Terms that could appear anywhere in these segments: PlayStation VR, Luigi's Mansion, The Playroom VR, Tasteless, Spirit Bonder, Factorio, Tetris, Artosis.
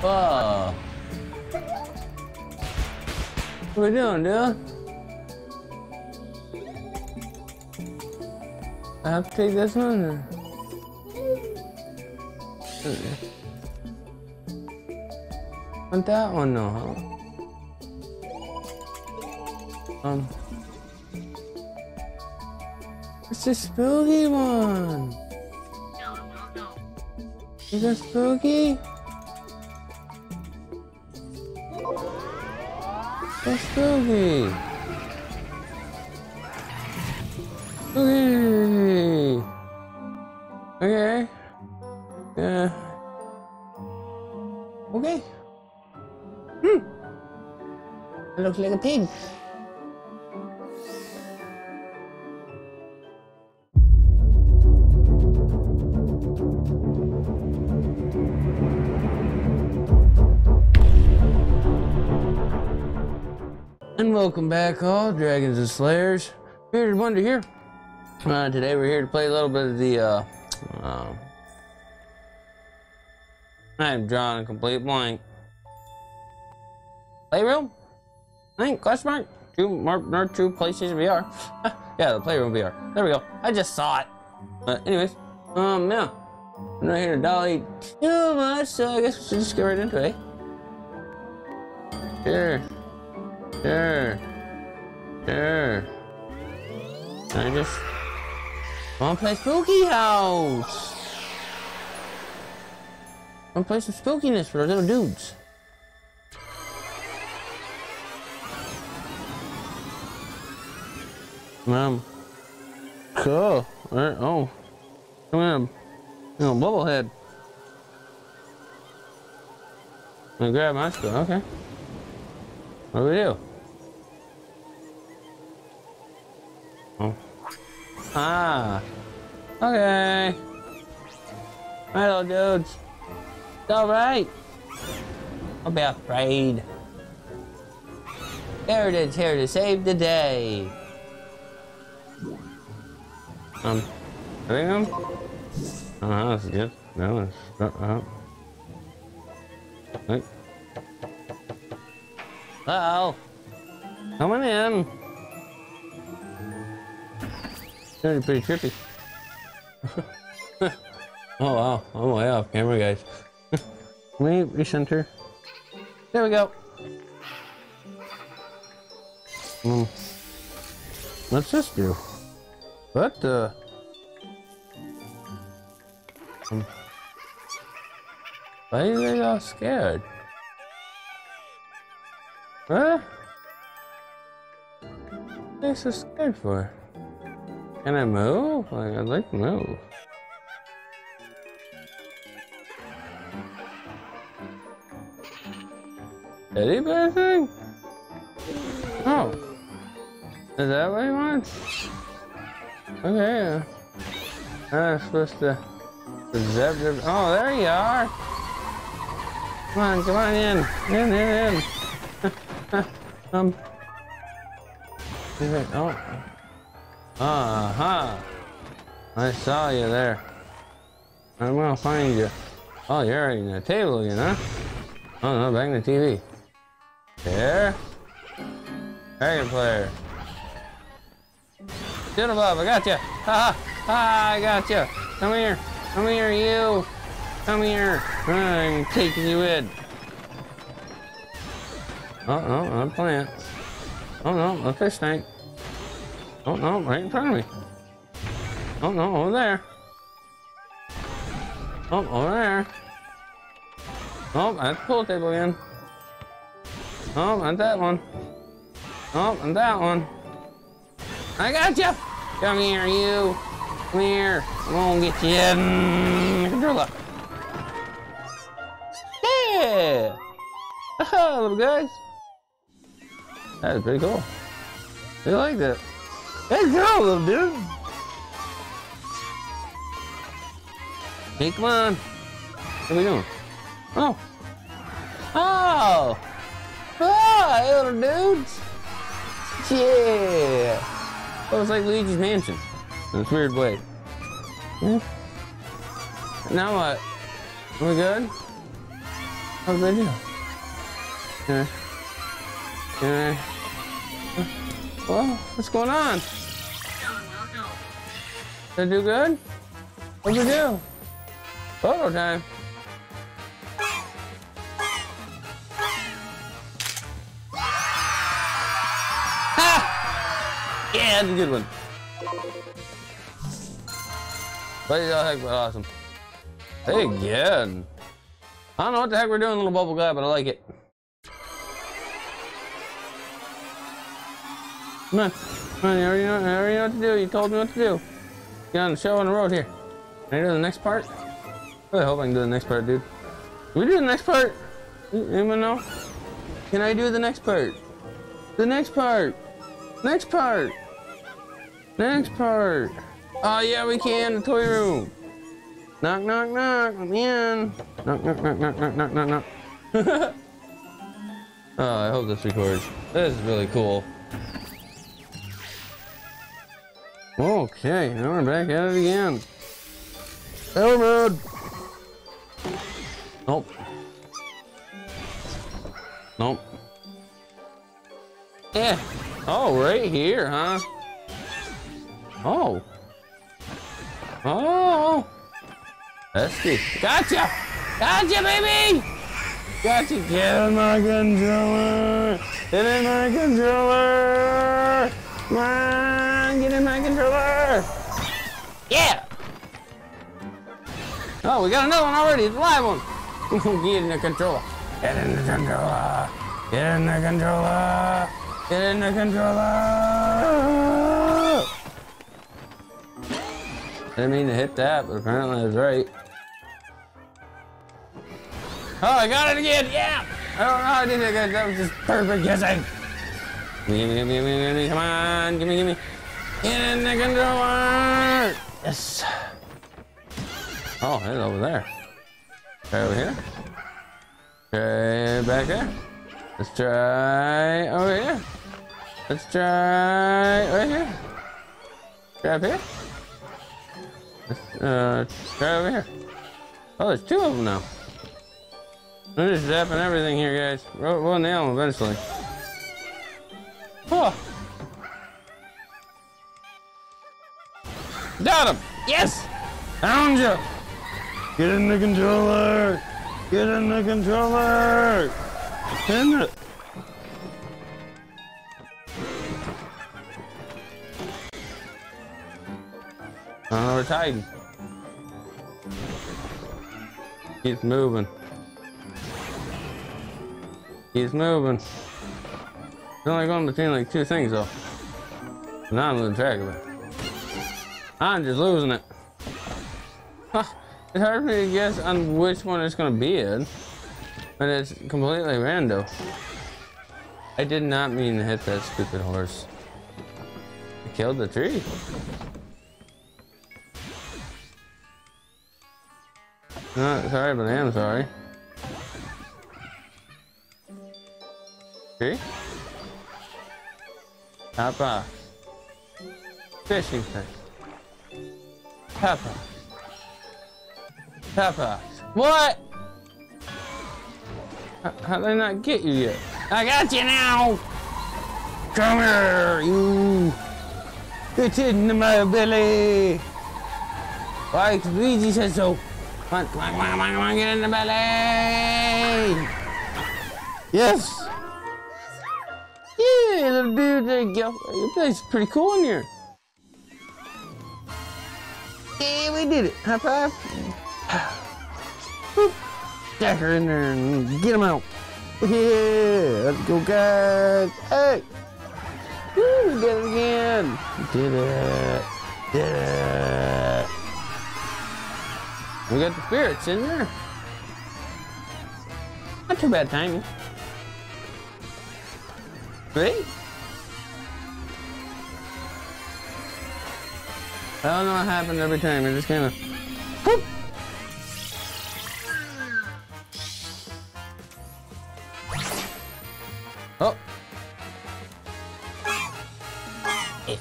Whoa. What are we doing, dude? I have to take this one? Want that one? No, huh? It's a spooky one! Is it spooky? It's spooky! Spooky! Okay. Yeah. Okay. Hmm. It looks like a pig. And welcome back, all Dragons and Slayers. Spirit Bonder here. Today we're here to play a little bit of the I am drawing a complete blank. Playroom? Blank? Question mark? True PlayStation VR. Yeah, the Playroom VR. There we go. I just saw it. But anyways, yeah. I'm not here to dolly too much, so I guess we should just get right into it, eh? Sure. I just wanna play Spooky House. I'm gonna play some spookiness for those little dudes. Cool. Oh. Come on. Oh, bubblehead. I'm gonna grab my stuff. Okay. What do we do? Oh. Ah. Okay. Alright, little dudes. Alright. Don't be afraid. Heritage here to save the day. I think I'm. Oh, that's good. That was. Like. Uh oh. Coming in. That's pretty trippy. Oh wow. I'm way off camera, guys. Let me recenter. There we go. What's this do? What the? Why are they all scared? Huh? What are they so scared for? Can I move? Like, I'd like to move. Teddy bear thing? Oh. Is that what you want? Okay. I'm supposed to... Oh, there you are! Come on in! Oh. Uh-huh. I saw you there. I'm gonna find you. Oh, you're already in the table again, huh? Oh, no, back in the TV. There. Dragon player. Shoot him up, I got you. Ha ha, I got you. Come here, you. Come here. I'm taking you in. Oh no, I'm playing. Oh no, a fish tank. Oh no, right in front of me. Oh no, over there. Oh, over there. Oh, at the pool table again. Oh, and that one. Oh, and that one. I got you. Come here, you. Come here. I'm gonna get you in. Controller. Yeah. Oh, little guys. That is pretty cool. They like that. Let's go, little dude. Hey, come on. What are we doing? Oh. Oh. Oh, little dudes. Yeah. Oh, it's like Luigi's Mansion. In a weird way. Yeah. Now what? Are we good? How did I know? Can I? Well, what's going on? Did I do good? What'd we do? Photo time. Ha! Yeah, that's a good one. But y'all heck, but awesome. Hey, again. I don't know what the heck we're doing, little bubble guy, but I like it. Come on. Come on, you already know what to do. You told me what to do. Get on the show on the road here. Can I do the next part? I really hope I can do the next part, dude. Can we do the next part? Anyone know? Can I do the next part? The next part. Next part. Next part. Oh, yeah, we can. The toy room. Knock, knock, knock, I'm in. Knock, knock, knock, knock, knock, knock, knock, knock. Oh, I hope this records. This is really cool. Okay, now we're back at it again. Elrod! Nope. Nope. Yeah. Oh, right here, huh? Oh. Oh. Esty. Gotcha! Gotcha, baby! Gotcha! Get in my controller! Get in my controller! Come on! Get in my controller! Yeah! Oh, we got another one already! It's a live one! Get in the controller! Get in the controller! Get in the controller! Get in the controller! I didn't mean to hit that, but apparently I was right. Oh, I got it again! Yeah! I don't know how I did it again. That was just perfect guessing. Gimme, come on, gimme. Get in the controller! Yes! Oh, it's over there. Try over here. Try back there. Let's try over here. Let's try right here. Try up here. Let's try over here. Oh, there's two of them now. We're just zapping everything here, guys. We'll nail them eventually. Oh. Got him! Yes! Found you! Get in the controller! Get in the controller! Get in it! I don't know where it's hiding. Keeps moving. Keeps moving. It's only going between like two things though. And I'm losing track of it. I'm just losing it. Huh. It's hard for me to guess on which one it's going to be in. But it's completely random. I did not mean to hit that stupid horse. I killed the tree. Not sorry, but I am sorry. Tree? Top box. Fishing thing. Top box. Top box. What? How'd they not get you yet? I got you now! Come here, you! Get into my belly! Why? Because Luigi said so. Come on, get in the belly! Yes! Yeah, little dude, there you go. Your place is pretty cool in here. Yeah, we did it. High five. Boop. Jack her in there and get him out. Yeah, let's go, guys. Hey! Woo, we did it again. We did it. Did it. We got the spirits in there. Not too bad timing. Great. I don't know what happened every time. It just kind of. Whoop. Oh. Hey.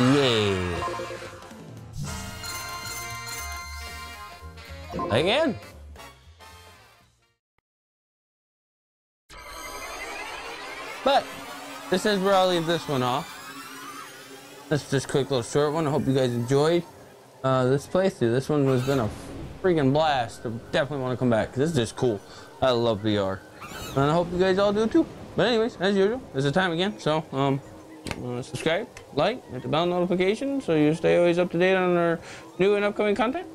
Yeah. again. But this is where I'll leave this one off. That's just a quick little short one. I hope you guys enjoyed this playthrough. This one has been a freaking blast. I definitely want to come back. This is just cool. I love VR. And I hope you guys all do too. But anyways, as usual, it's the time again. So, subscribe, like, hit the bell notification so you stay always up to date on our new and upcoming content.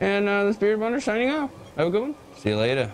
And the Spirit Bonder signing off. Have a good one. See you later.